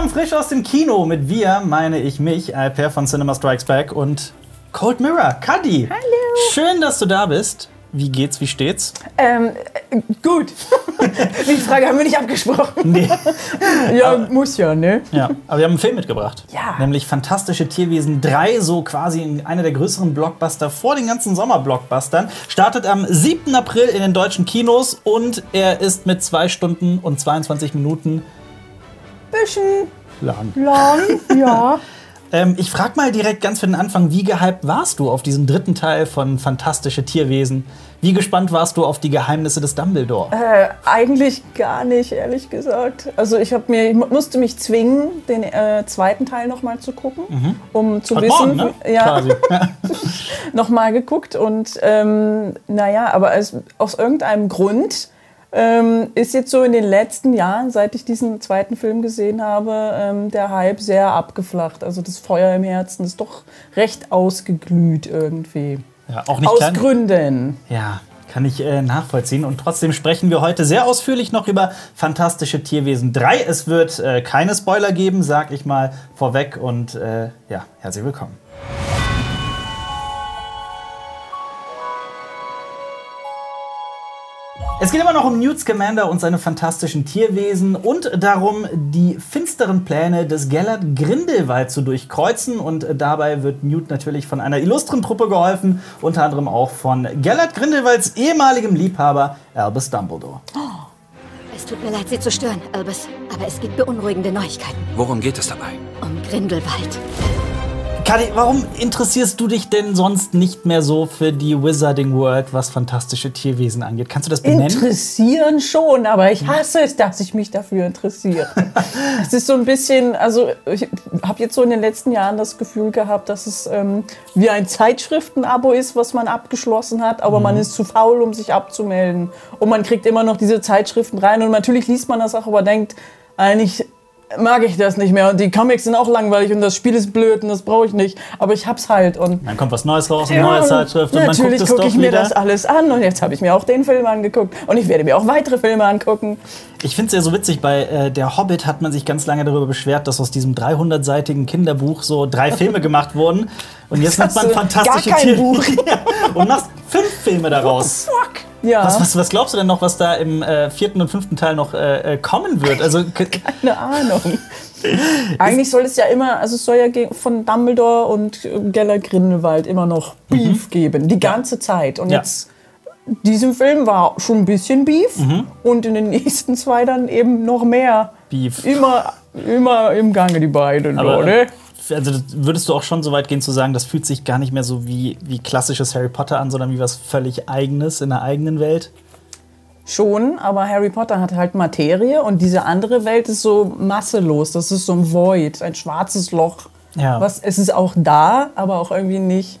Vollkommen frisch aus dem Kino. Mit wir meine ich mich, Alper von Cinema Strikes Back und Cold Mirror, Kaddi. Hallo. Schön, dass du da bist. Wie geht's, wie steht's? Gut. Die Frage haben wir nicht abgesprochen. Nee. Ja, aber, muss ja, ne? Ja, aber wir haben einen Film mitgebracht. Ja. Nämlich Fantastische Tierwesen 3, so quasi einer der größeren Blockbuster vor den ganzen Sommerblockbustern. Startet am 7. April in den deutschen Kinos und er ist mit 2 Stunden und 22 Minuten bisschen lang. Lang, ja. Ich frage mal direkt ganz für den Anfang, wie gehypt warst du auf diesen dritten Teil von Fantastische Tierwesen? Wie gespannt warst du auf die Geheimnisse des Dumbledore? Eigentlich gar nicht, ehrlich gesagt. Also ich musste mich zwingen, den zweiten Teil nochmal zu gucken, um zu wissen. Morgen, ne? Ja, nochmal geguckt und naja, aber aus irgendeinem Grund ist jetzt so in den letzten Jahren, seit ich diesen zweiten Film gesehen habe, der Hype sehr abgeflacht. Also das Feuer im Herzen ist doch recht ausgeglüht irgendwie. Ja, auch nicht aus Gründen. Ja, kann ich nachvollziehen. Und trotzdem sprechen wir heute sehr ausführlich noch über Fantastische Tierwesen 3. Es wird keine Spoiler geben, sag ich mal vorweg. Und ja, herzlich willkommen. Es geht immer noch um Newt Scamander und seine fantastischen Tierwesen und darum, die finsteren Pläne des Gellert Grindelwald zu durchkreuzen. Und dabei wird Newt natürlich von einer illustren Truppe geholfen, unter anderem auch von Gellert Grindelwalds ehemaligem Liebhaber Albus Dumbledore. Oh. Es tut mir leid, Sie zu stören, Albus, aber es gibt beunruhigende Neuigkeiten. Worum geht es dabei? Um Grindelwald. Kaddi, warum interessierst du dich denn sonst nicht mehr so für die Wizarding World, was fantastische Tierwesen angeht? Kannst du das benennen? Interessieren schon, aber ich hasse es, dass ich mich dafür interessiere. Es ist so ein bisschen, also ich habe jetzt so in den letzten Jahren das Gefühl gehabt, dass es wie ein Zeitschriftenabo ist, was man abgeschlossen hat, aber man ist zu faul, um sich abzumelden. Und man kriegt immer noch diese Zeitschriften rein und natürlich liest man das auch, aber denkt eigentlich, mag ich das nicht mehr und die Comics sind auch langweilig und das Spiel ist blöd und das brauche ich nicht, aber ich hab's halt. Und dann kommt was Neues raus, eine neue Zeitschrift und man guckt es doch wieder. Natürlich gucke ich mir das alles an und jetzt habe ich mir auch den Film angeguckt und ich werde mir auch weitere Filme angucken. Ich finde es ja so witzig, bei Der Hobbit hat man sich ganz lange darüber beschwert, dass aus diesem 300-seitigen Kinderbuch so 3 Filme gemacht wurden und jetzt nimmt man fantastische Tierwesen und macht 5 Filme daraus. What the fuck? Ja. Was glaubst du denn noch, was da im 4. und 5. Teil noch kommen wird? Also, keine Ahnung. Eigentlich soll es ja immer, also es soll ja von Dumbledore und Gellert Grindelwald immer noch Beef geben, die ganze Zeit. Und jetzt, in diesem Film war schon ein bisschen Beef und in den nächsten 2 dann eben noch mehr Beef. Immer im Gange die beiden, oder? Also würdest du auch schon so weit gehen zu sagen, das fühlt sich gar nicht mehr so wie klassisches Harry Potter an, sondern wie was völlig Eigenes in der eigenen Welt? Schon, aber Harry Potter hat halt Materie und diese andere Welt ist so masselos. Das ist so ein Void, ein schwarzes Loch. Ja. Es ist auch da, aber auch irgendwie nicht.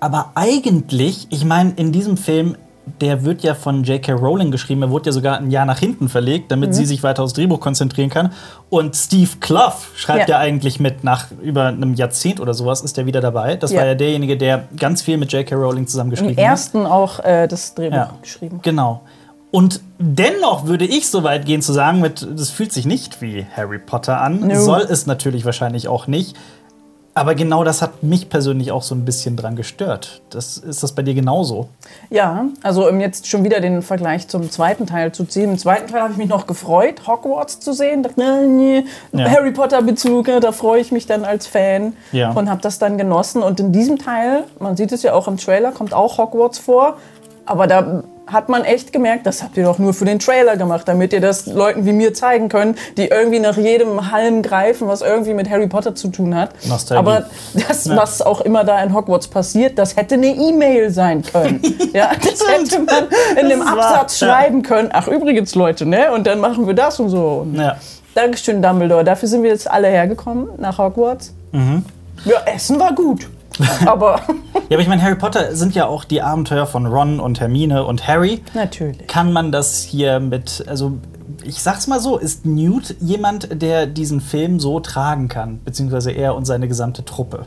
Aber eigentlich, ich meine, in diesem Film, der wird ja von J.K. Rowling geschrieben, er wurde ja sogar ein Jahr nach hinten verlegt, damit sie sich weiter aufs Drehbuch konzentrieren kann. Und Steve Kloves schreibt ja eigentlich mit, nach über einem Jahrzehnt oder sowas ist er wieder dabei. Das war ja derjenige, der ganz viel mit J.K. Rowling zusammengeschrieben hat. Im ersten auch das Drehbuch geschrieben. Genau. Und dennoch würde ich so weit gehen zu sagen, das fühlt sich nicht wie Harry Potter an, soll es natürlich wahrscheinlich auch nicht. Aber genau das hat mich persönlich auch so ein bisschen dran gestört. Ist das bei dir genauso? Ja, also um jetzt schon wieder den Vergleich zum zweiten Teil zu ziehen. Im zweiten Teil habe ich mich noch gefreut, Hogwarts zu sehen. Dachte, Harry Potter-Bezug, da freue ich mich dann als Fan und habe das dann genossen. Und in diesem Teil, man sieht es ja auch im Trailer, kommt auch Hogwarts vor. Aber da hat man echt gemerkt, das habt ihr doch nur für den Trailer gemacht, damit ihr das Leuten wie mir zeigen könnt, die irgendwie nach jedem Halm greifen, was irgendwie mit Harry Potter zu tun hat. Nostalgie. Aber das, was auch immer da in Hogwarts passiert, das hätte eine E-Mail sein können. Ja, das hätte man in einem Absatz schreiben können. Ach, übrigens, Leute, ne? Und dann machen wir das und so. Ja. Dankeschön, Dumbledore. Dafür sind wir jetzt alle hergekommen nach Hogwarts. Ja, Essen war gut. Aber ich meine, Harry Potter sind ja auch die Abenteuer von Ron und Hermine und Harry. Natürlich. Kann man das hier mit, also ich sag's mal so, ist Newt jemand, der diesen Film so tragen kann? Beziehungsweise er und seine gesamte Truppe?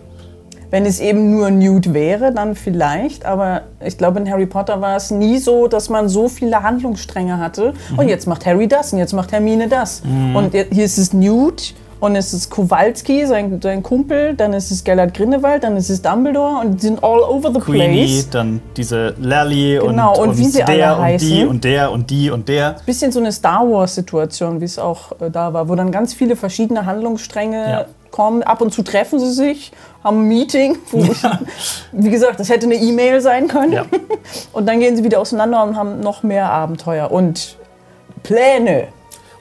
Wenn es eben nur Newt wäre, dann vielleicht, aber ich glaube, in Harry Potter war es nie so, dass man so viele Handlungsstränge hatte. Mhm. Und jetzt macht Harry das und jetzt macht Hermine das. Mhm. Und hier ist es Newt und es ist Kowalski, sein Kumpel, dann ist es Gellert Grindelwald, dann ist es Dumbledore und die sind all over the Queenie, place. Dann diese Lally, genau, und wie sie alle heißen. Und die und der und die und der. Bisschen so eine Star Wars Situation, wie es auch da war, wo dann ganz viele verschiedene Handlungsstränge kommen. Ab und zu treffen sie sich, haben ein Meeting, wo wie gesagt, das hätte eine E-Mail sein können. Ja. Und dann gehen sie wieder auseinander und haben noch mehr Abenteuer und Pläne.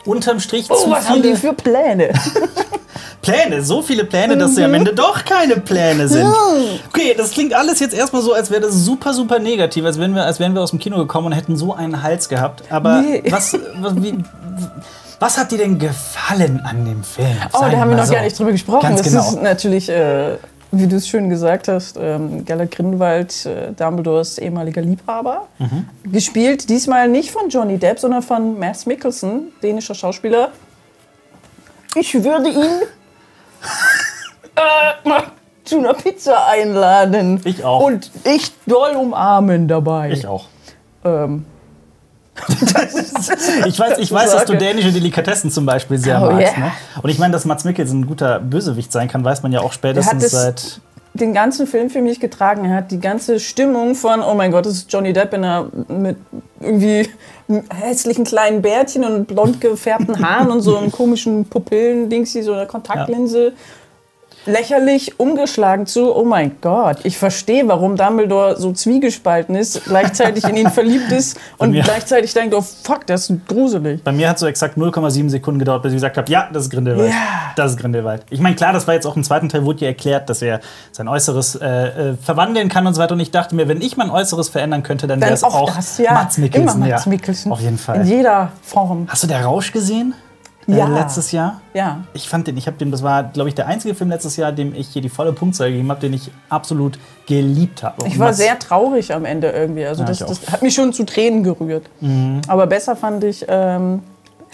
Unterm Strich zu viele... Oh, was haben die für Pläne? Pläne, so viele Pläne, dass sie am Ende doch keine Pläne sind. Okay, das klingt alles jetzt erstmal so, als wäre das super, super negativ, als wären wir aus dem Kino gekommen und hätten so einen Hals gehabt. Aber was hat dir denn gefallen an dem Film? Oh, da haben wir noch gar nicht drüber gesprochen. Ganz genau. Das ist natürlich, wie du es schön gesagt hast, Gellert Grindelwald, Dumbledores ehemaliger Liebhaber. Mhm. Gespielt diesmal nicht von Johnny Depp, sondern von Mads Mikkelsen, dänischer Schauspieler. Ich würde ihn mal zu einer Pizza einladen. Ich auch. Und ich doll umarmen dabei. Ich auch. Ich weiß, dass du dänische Delikatessen zum Beispiel sehr magst. Yeah. Ne? Und ich meine, dass Mads Mikkelsen ein guter Bösewicht sein kann, weiß man ja auch spätestens seit... Den ganzen Film für mich getragen, er hat die ganze Stimmung von, oh mein Gott, das ist Johnny Depp mit irgendwie einem hässlichen kleinen Bärtchen und blond gefärbten Haaren und so einem komischen Pupillen-Dings, so einer Kontaktlinse. Ja. Lächerlich umgeschlagen zu, oh mein Gott, ich verstehe, warum Dumbledore so zwiegespalten ist, gleichzeitig in ihn verliebt ist und gleichzeitig denkt, oh fuck, das ist gruselig. Bei mir hat es so exakt 0,7 Sekunden gedauert, bis ich gesagt habe, ja, das ist Grindelwald. Yeah. Das ist Grindelwald. Ich meine, klar, das war jetzt auch im zweiten Teil, wurde ja erklärt, dass er sein Äußeres verwandeln kann und so weiter. Und ich dachte mir, wenn ich mein Äußeres verändern könnte, dann wäre es auch das, Mads Mikkelsen. Immer Mads Mikkelsen. Ja, auf jeden Fall. In jeder Form. Hast du Der Rausch gesehen? Ja. Letztes Jahr? Ja. Ich fand den, das war, glaube ich, der einzige Film letztes Jahr, dem ich hier die volle Punktzahl gegeben habe, den ich absolut geliebt habe. Ich war sehr traurig am Ende irgendwie. Also ja, das hat mich schon zu Tränen gerührt. Mhm. Aber besser fand ich Helden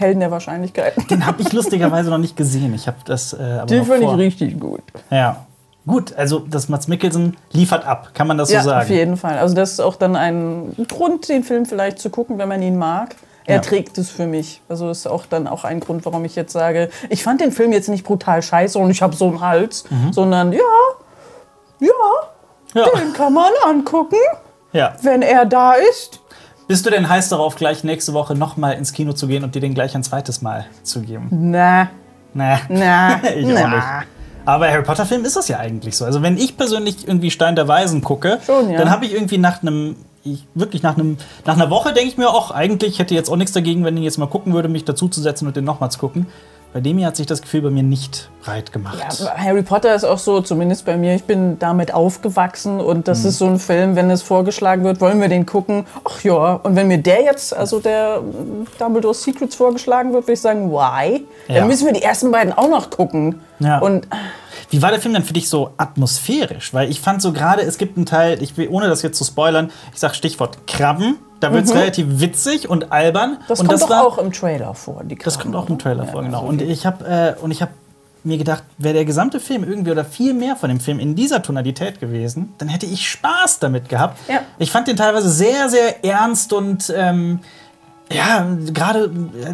der Wahrscheinlichkeit. Den habe ich lustigerweise noch nicht gesehen. Ich habe das aber den fand ich richtig gut. Ja. Gut, also das Mads Mikkelsen liefert ab, kann man das so sagen? Ja, auf jeden Fall. Also das ist auch dann ein Grund, den Film vielleicht zu gucken, wenn man ihn mag. Er trägt es für mich. Also das ist auch dann auch ein Grund, warum ich jetzt sage, ich fand den Film jetzt nicht brutal scheiße und ich habe so einen Hals, sondern den kann man angucken, wenn er da ist. Bist du denn heiß darauf, gleich nächste Woche nochmal ins Kino zu gehen und dir den gleich ein zweites Mal zu geben? Na. Ich auch nicht. Aber Harry Potter-Film ist das ja eigentlich so. Also wenn ich persönlich irgendwie Stein der Waisen gucke, dann habe ich irgendwie nach einer Woche denke ich mir auch, eigentlich hätte jetzt auch nichts dagegen, wenn ich jetzt mal gucken würde, mich dazuzusetzen und den nochmal zu gucken. Bei dem hier hat sich das Gefühl bei mir nicht breit gemacht. Ja, Harry Potter ist auch so, zumindest bei mir, ich bin damit aufgewachsen und das ist so ein Film, wenn es vorgeschlagen wird, wollen wir den gucken, ach ja. Und wenn mir der jetzt, also der Dumbledore's Secrets vorgeschlagen wird, würde ich sagen, why? Ja. Dann müssen wir die ersten beiden auch noch gucken. Ja. Und wie war der Film denn für dich so atmosphärisch? Weil ich fand so gerade, es gibt einen Teil, ich will, ohne das jetzt zu spoilern, ich sag Stichwort Krabben. Da wird es relativ witzig und albern. Das kommt doch auch im Trailer vor. Das kommt auch im Trailer vor, genau. Und ich habe mir gedacht, wäre der gesamte Film irgendwie oder viel mehr von dem Film in dieser Tonalität gewesen, dann hätte ich Spaß damit gehabt. Ja. Ich fand den teilweise sehr, sehr ernst und gerade,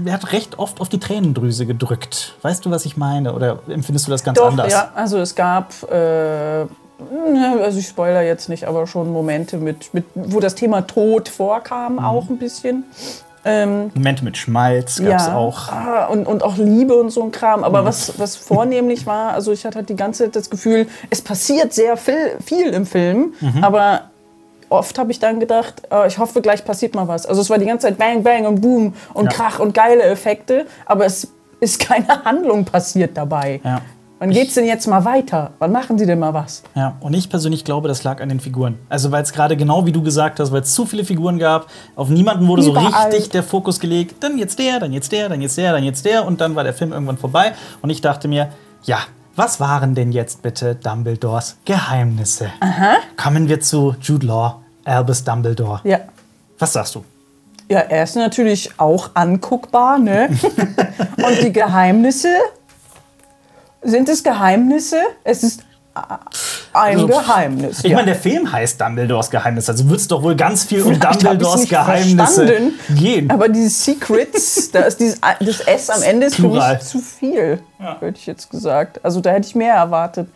er hat recht oft auf die Tränendrüse gedrückt. Weißt du, was ich meine? Oder empfindest du das ganz anders? Ja, also es gab... Also ich spoilere jetzt nicht, aber schon Momente, wo das Thema Tod vorkam, auch ein bisschen. Momente mit Schmalz gab es auch. Und auch Liebe und so ein Kram. Aber was vornehmlich war, also ich hatte halt die ganze Zeit das Gefühl, es passiert sehr viel im Film, aber oft habe ich dann gedacht, ich hoffe, gleich passiert mal was. Also es war die ganze Zeit Bang, Bang und Boom und Krach und geile Effekte, aber es ist keine Handlung passiert dabei. Ja. Wann geht's denn jetzt mal weiter? Wann machen sie denn mal was? Ja, und ich persönlich glaube, das lag an den Figuren. Also weil es gerade genau wie du gesagt hast, weil es zu viele Figuren gab, auf niemanden wurde so richtig der Fokus gelegt. Dann jetzt der, dann jetzt der, dann jetzt der, dann jetzt der und dann war der Film irgendwann vorbei. Und ich dachte mir, ja, was waren denn jetzt bitte Dumbledores Geheimnisse? Aha. Kommen wir zu Jude Law, Albus Dumbledore. Ja. Was sagst du? Ja, er ist natürlich auch anguckbar, ne? Und die Geheimnisse... Sind es Geheimnisse? Es ist ein Geheimnis. Ich meine, der Film heißt Dumbledores Geheimnisse, also wird es doch wohl ganz viel um Dumbledores Geheimnisse gehen. Aber dieses Secrets, da ist dieses, das S am Ende ist für mich zu viel, hätte ich jetzt gesagt. Also da hätte ich mehr erwartet.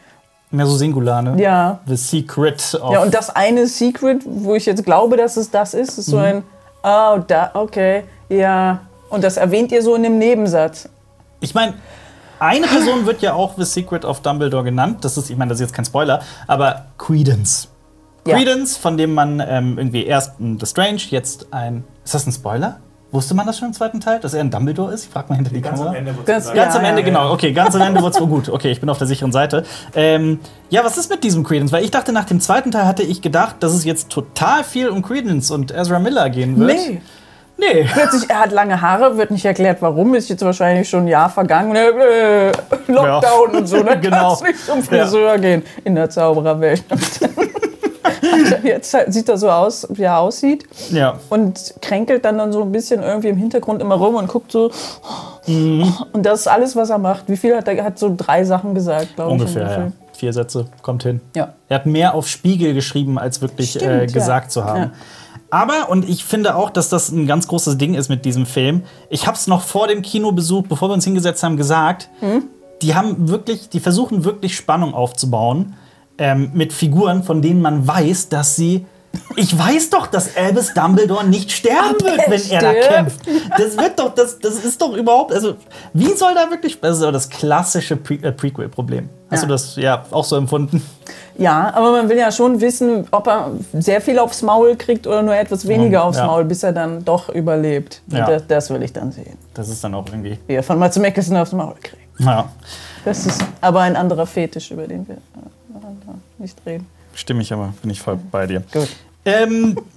Mehr so singular, ne? Ja. The Secret of... Ja, und das eine Secret, wo ich jetzt glaube, dass es das ist, ist so ein... Oh, da, okay, ja. Und das erwähnt ihr so in dem Nebensatz. Ich meine... Eine Person wird ja auch The Secret of Dumbledore genannt. Das ist, ich meine, das ist jetzt kein Spoiler, aber Credence. Ja. Credence, von dem man irgendwie erst The Strange, jetzt ein... Ist das ein Spoiler? Wusste man das schon im zweiten Teil, dass er ein Dumbledore ist? Ich frag mal hinter die Kamera. Ganz am Ende, genau. Okay, ganz am Ende wurde es wohl gut. Okay, ich bin auf der sicheren Seite. Ja, was ist mit diesem Credence? Weil ich dachte, nach dem zweiten Teil hatte ich gedacht, dass es jetzt total viel um Credence und Ezra Miller gehen wird. Nee. Nee. Plötzlich, er hat lange Haare, wird nicht erklärt, warum. Ist jetzt wahrscheinlich schon ein Jahr vergangen. Lockdown und so, ne? Genau. Kannst nicht zum Friseur gehen in der Zaubererwelt. Jetzt sieht er so aus, wie er aussieht. Ja. Und kränkelt dann so ein bisschen irgendwie im Hintergrund immer rum und guckt so. Und das ist alles, was er macht. Wie viel hat er? Hat so 3 Sachen gesagt, glaube ich. Ungefähr, ja. 4 Sätze, kommt hin. Ja. Er hat mehr auf Spiegel geschrieben, als wirklich gesagt zu haben. Ja. Aber, und ich finde auch, dass das ein ganz großes Ding ist mit diesem Film, ich habe es noch vor dem Kinobesuch, bevor wir uns hingesetzt haben, gesagt, die versuchen wirklich Spannung aufzubauen mit Figuren, von denen man weiß, dass sie... Ich weiß doch, dass Albus Dumbledore nicht sterben wird, wenn er da kämpft. Das wird doch, das ist doch überhaupt, also wie soll da wirklich, das ist aber das klassische Prequel-Problem. Hast du das auch so empfunden? Ja, aber man will ja schon wissen, ob er sehr viel aufs Maul kriegt oder nur etwas weniger aufs Maul, bis er dann doch überlebt. Ja. Das will ich dann sehen. Das ist dann auch irgendwie... Wie er von Mads Mikkelsen aufs Maul kriegt. Ja. Das ist aber ein anderer Fetisch, über den wir nicht reden. Stimme ich aber, bin ich voll bei dir. Gut.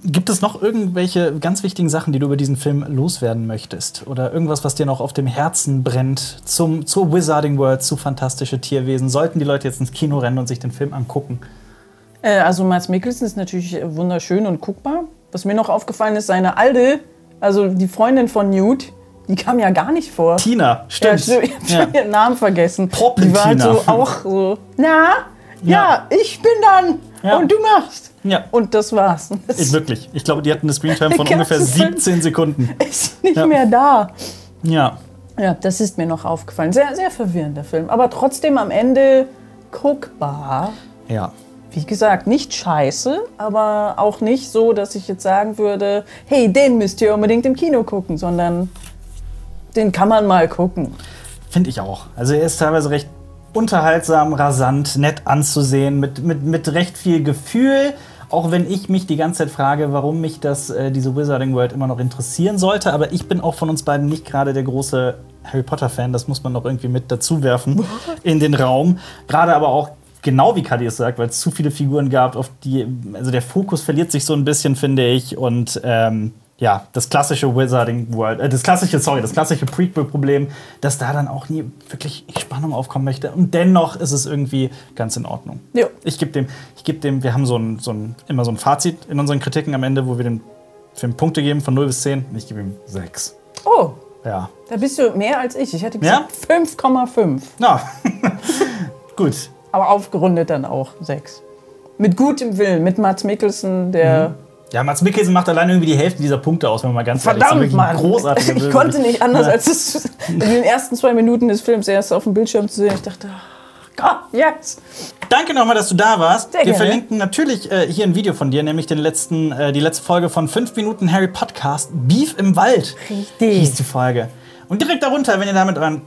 Gibt es noch irgendwelche ganz wichtigen Sachen, die du über diesen Film loswerden möchtest? Oder irgendwas, was dir noch auf dem Herzen brennt zur Wizarding World, zu Fantastische Tierwesen? Sollten die Leute jetzt ins Kino rennen und sich den Film angucken? Also Mads Mikkelsen ist natürlich wunderschön und guckbar. Was mir noch aufgefallen ist, seine Alde, also die Freundin von Newt, die kam ja gar nicht vor. Tina, stimmt. Ja, ich hab schon ihren Namen vergessen. Porpentina. Die war halt so auch so, na? Ja, ich bin dann und du machst. Ja. Und das war's. Wirklich. Ich glaube, die hatten eine Screentime von ungefähr 17 Sekunden. Ist nicht mehr da. Ja. Ja, das ist mir noch aufgefallen. Sehr, sehr verwirrender Film. Aber trotzdem am Ende guckbar. Ja. Wie gesagt, nicht scheiße, aber auch nicht so, dass ich jetzt sagen würde, hey, den müsst ihr unbedingt im Kino gucken, sondern den kann man mal gucken. Finde ich auch. Also er ist teilweise recht unterhaltsam, rasant, nett anzusehen, mit recht viel Gefühl. Auch wenn ich mich die ganze Zeit frage, warum mich diese Wizarding World immer noch interessieren sollte. Aber ich bin auch von uns beiden nicht gerade der große Harry Potter-Fan. Das muss man noch irgendwie mit dazu werfen in den Raum. Gerade aber auch, genau wie Kaddi es sagt, weil es zu viele Figuren gab, auf die, also der Fokus verliert sich so ein bisschen, finde ich. Und ja, das klassische Wizarding World, das klassische Prequel-Problem, dass da dann auch nie wirklich Spannung aufkommen möchte. Und dennoch ist es irgendwie ganz in Ordnung. Jo. Ich gebe dem, wir haben immer so ein Fazit in unseren Kritiken am Ende, wo wir dem Film Punkte geben von 0 bis 10. Ich gebe ihm 6. Oh. Ja. Da bist du mehr als ich. Ich hätte gesagt 5,5. Ja. Gut. Aber aufgerundet dann auch 6. Mit gutem Willen, mit Mads Mikkelsen, der... Ja, Mads Mikkelsen macht allein irgendwie die Hälfte dieser Punkte aus, wenn man mal ganz ehrlich ist. Verdammt, großartig. Ich konnte nicht anders, als es in den ersten 2 Minuten des Films erst auf dem Bildschirm zu sehen. Ich dachte, oh Gott, jetzt. Danke nochmal, dass du da warst. Sehr gerne. Wir verlinken natürlich hier ein Video von dir, nämlich die letzte Folge von 5 Minuten Harry Podcast, Beef im Wald. Richtig. Hieß die Folge. Und direkt darunter, wenn ihr da mit euren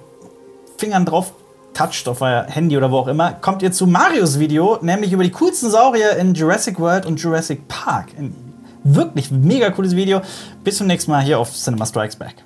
Fingern drauf toucht auf euer Handy oder wo auch immer, kommt ihr zu Marios Video, nämlich über die coolsten Saurier in Jurassic World und Jurassic Park. Wirklich mega cooles Video. Bis zum nächsten Mal hier auf Cinema Strikes Back.